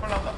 콜 나온다.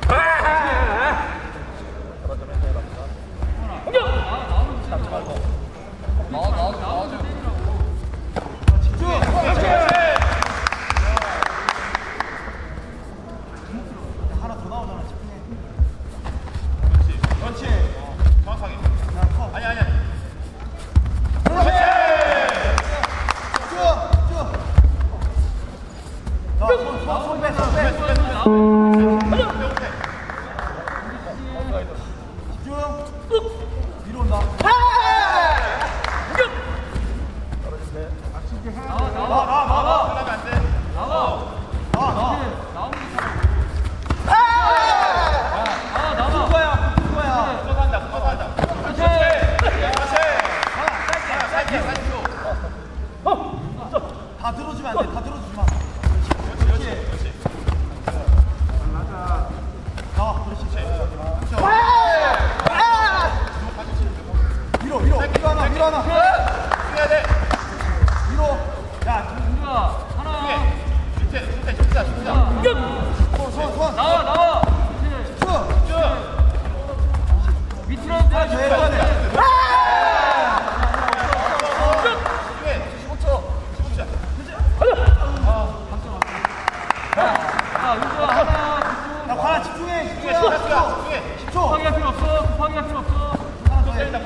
상의할 필요 없어. 상의할 필요 없어. 하나 때리다.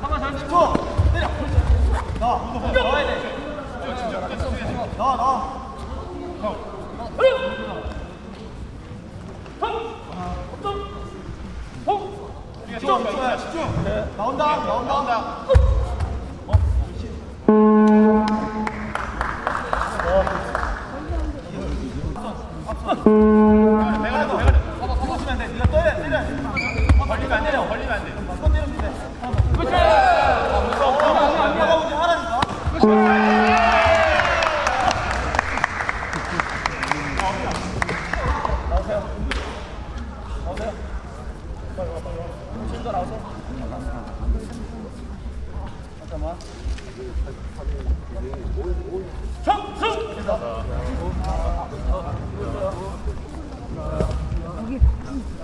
한번 잘 치고 때려. 나 나와야 돼. 나. 나온다. 나온다.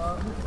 여기